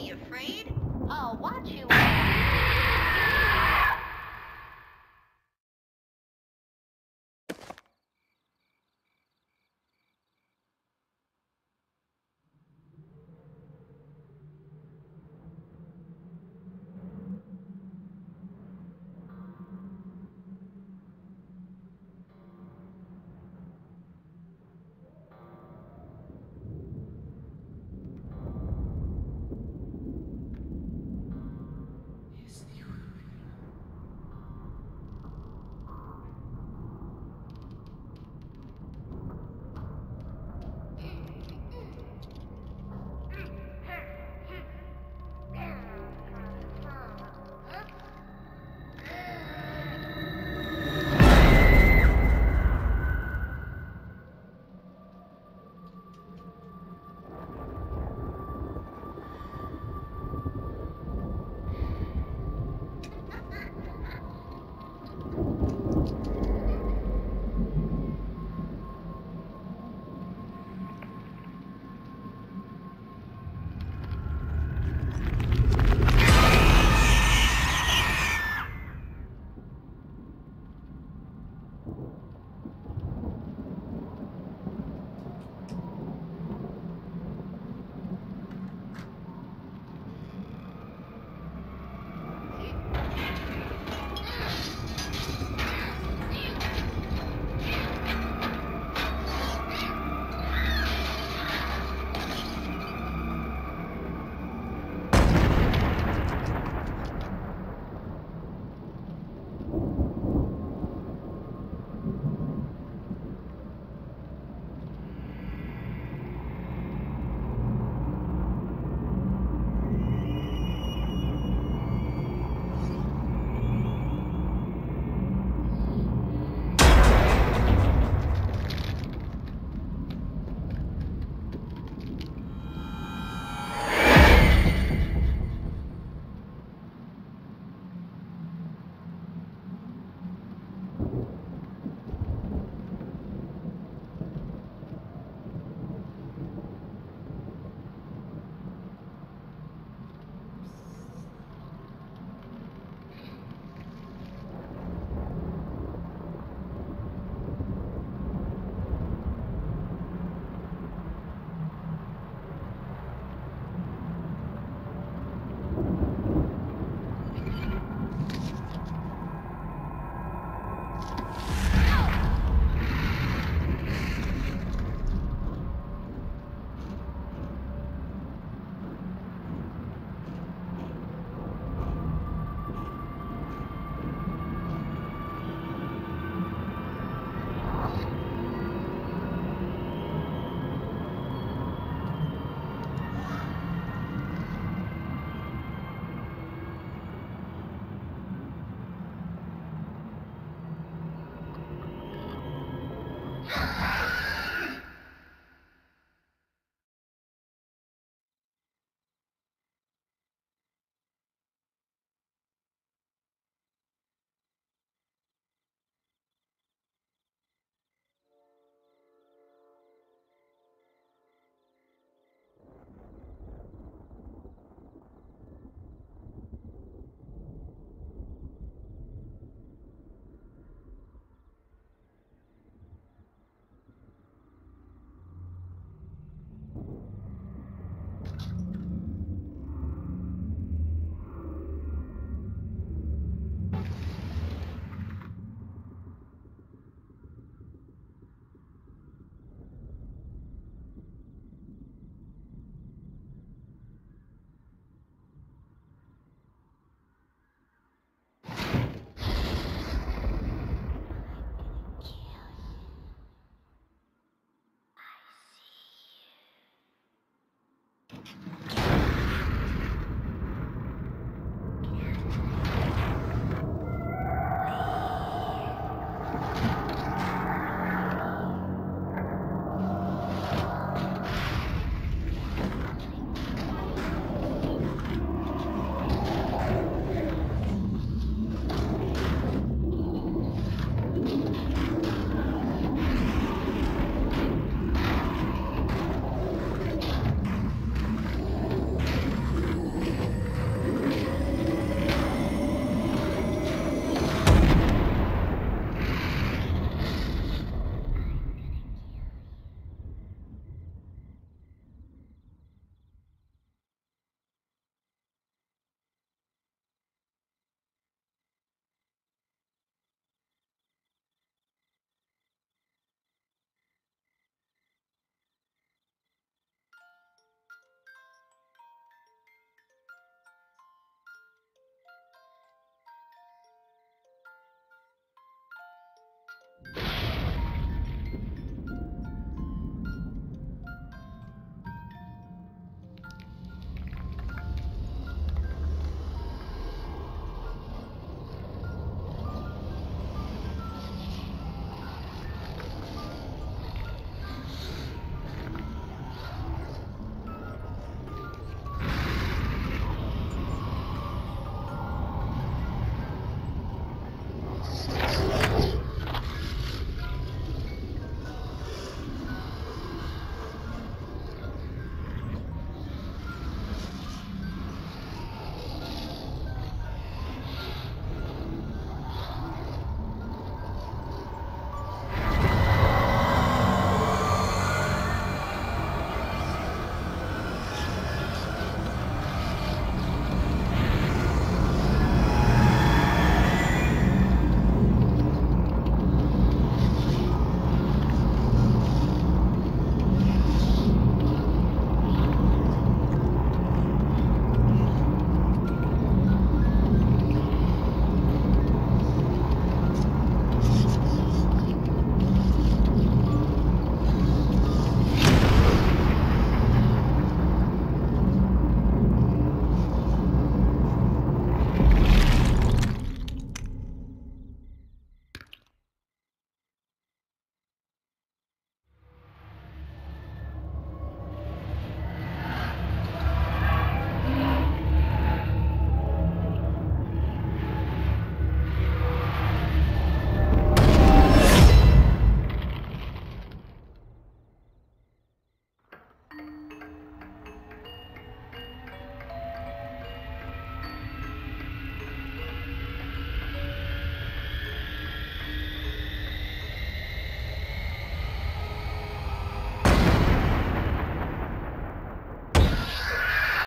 be afraid. I'll watch you.